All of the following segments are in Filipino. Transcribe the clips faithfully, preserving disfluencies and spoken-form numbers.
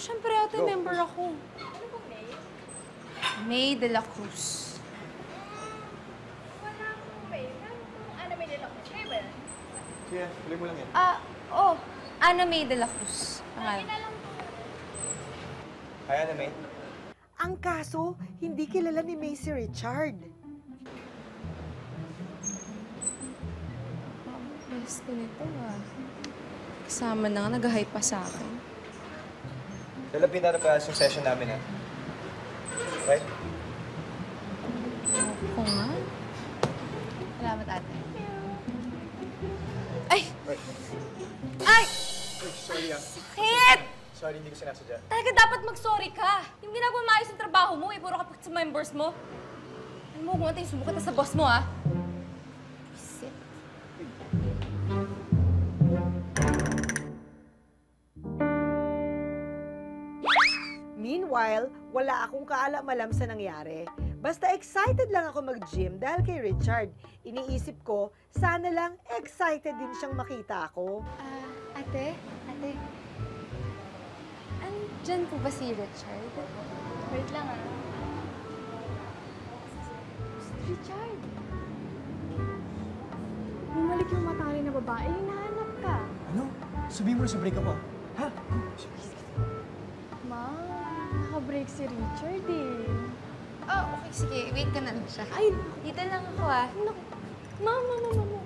Siyempre, ate, no. member ako. Ano po, May? May de la Cruz. Wala po, May. Ano po, Ana May de la Cruz? May ba yan? Sige, tuloy mo lang yan. Ah, uh, oh. Ana May de la Cruz. Pangalan. Hi, Ana May. Ang kaso, hindi kilala ni May si Richard. Best ko nito, ah. Kasama na nga, nag-hype pa sa akin. Lalo, pinarapalas yung session namin, ah. Right? Oo nga. Salamat, ate. Ay! Right. Ay! Ay! Sorry, ah. Sakit! Sorry, hindi ko sinasadya. Talaga dapat mag-sorry ka. Yung ginagawa maayos ang trabaho mo, eh. Puro kapag sa members mo. Alam mo, huwag mo natin subukan na sa boss mo, ah. Isit. Meanwhile, wala akong kaalam-alam sa nangyari. Basta excited lang ako mag-gym dahil kay Richard. Iniisip ko, sana lang excited din siyang makita ako. Ah, uh, ate, ate. Diyan po ba si Richard? Wait lang, ah. Richard! Bumalik yung matangin na babae, hinahanap ka. Ano? Sabihin mo na sa break ako, ah. Ha? Ma, naka-break si Richard, eh. Oh, okay, sige. Wait ka na lang siya. Ay, dito lang ako, ah. No. Ma, ma, ma, ma, ma.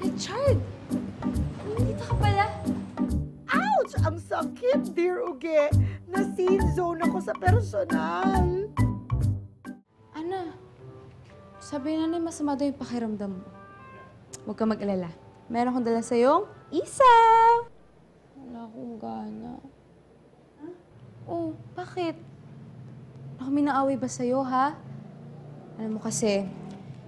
Richard! Nandito ka pala. Ang sakit, Dear Uge. Na-scene zone ako sa personal. Ana, sabi na ni masama daw yung pakiramdam mo. Huwag ka mag-alala. Meron akong dala sa'yong isa. Wala akong gana. Huh? Oh, bakit? Ako may naaway ba sa'yo, ha? Alam mo kasi,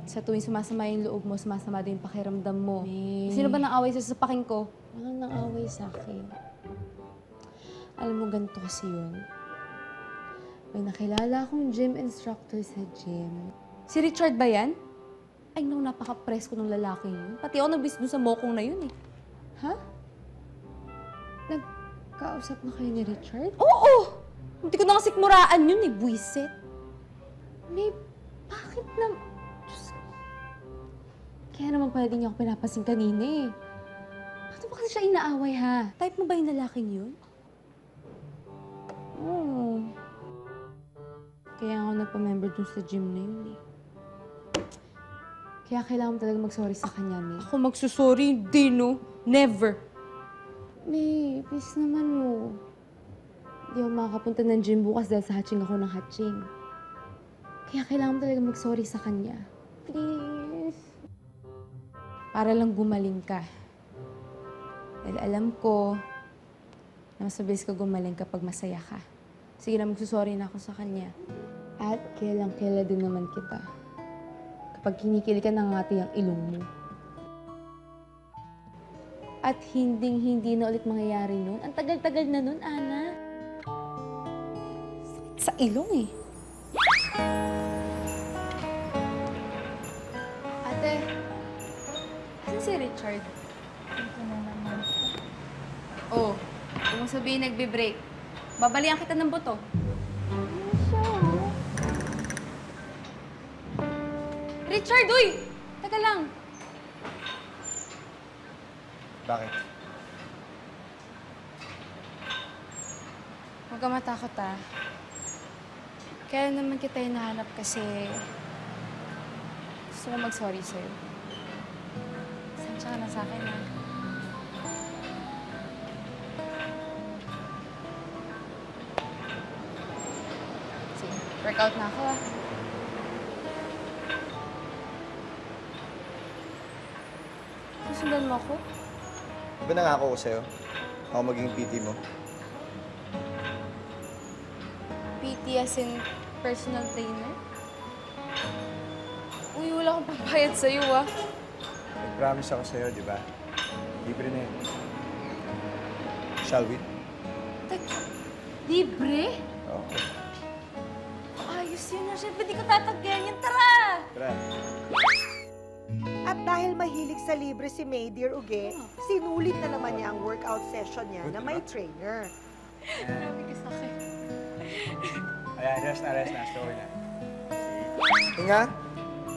sa tuwing sumasama yung loob mo, sumasama daw yung pakiramdam mo. May... Sino ba naaway sa sapakin ko? Walang naaway sa'kin. Alam mo, ganito kasi yun. May nakilala akong gym instructor sa gym. Si Richard ba yan? Ay, no, napaka-press ko ng lalaki yun. Pati ako nabis dun sa mokong na yun, eh. Ha? Nagkausap na kayo ni Richard? Oo! Hindi ko na kasikmuraan yun, eh, buwisit. May, bakit na... Diyos ko. Kaya naman pala din niya ako pinapansin kanina, eh. Bakit mo kasi siya inaaway, ha? Type mo ba yung lalaking yun? Oh. Kaya ako nagpa-member dun sa gym na yun, eh. Kaya kailangan mo talaga mag-sorry sa kanya, May. Ako magsusorry? Hindi, no? Never! May, please naman mo. Hindi ako makakapunta ng gym bukas dahil sa hatching ako ng hatching. Kaya kailangan mo talaga mag-sorry sa kanya. Please! Para lang gumaling ka. Dahil alam ko, na mas mabilis ka gumaling kapag masaya ka. Sige na, magsusorry na ako sa kanya. At kailang-kaila din naman kita. Kapag kinikili ka, nangati ang ilong mo. At hinding-hindi na ulit mangyayari nun. Ang tagal-tagal na nun, Ana. Sakit sa ilong, eh. Ate, asan si Richard? Ito na naman. Oh. Huwag mong sabihin nagbe-break. Babalian kita ng buto. Ano siya? Richard, uy! Teka lang. Bakit? Huwag ka matakot, ah. Kaya naman kita hinahanap kasi... gusto ko mag-sorry sa'yo. Sansya ka na sa'kin, ah. Workout na ako, ah. Susundan mo ako? Diba nangako ko sa'yo? Ako maging P T mo. P T as in personal trainer? Uy, wala akong papayad sa'yo, ah. Nag-promise ako sa'yo, di ba? Libre na yun. Shall we? Tek, libre? Okay. Ayos na siya. Pwede ko tatagyan yan. Tara! Tara. At dahil mahilig sa libre si May, Dear Uge, sinulit na naman niya ang workout session niya na may trainer. Alright, rest now, rest now, slow down. Inga,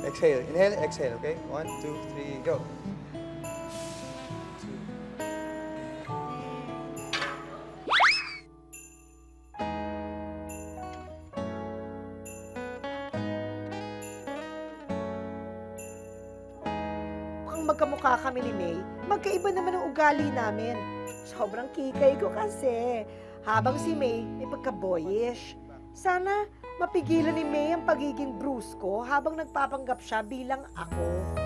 exhale, inhale, exhale, okay? One, two, three, go. Magkamukha kami ni May, magkaiba naman ang ugali namin. Sobrang kikay ko kasi. Habang si May, may pagka-boyish. Sana mapigilan ni May ang pagiging brusko habang nagpapanggap siya bilang ako.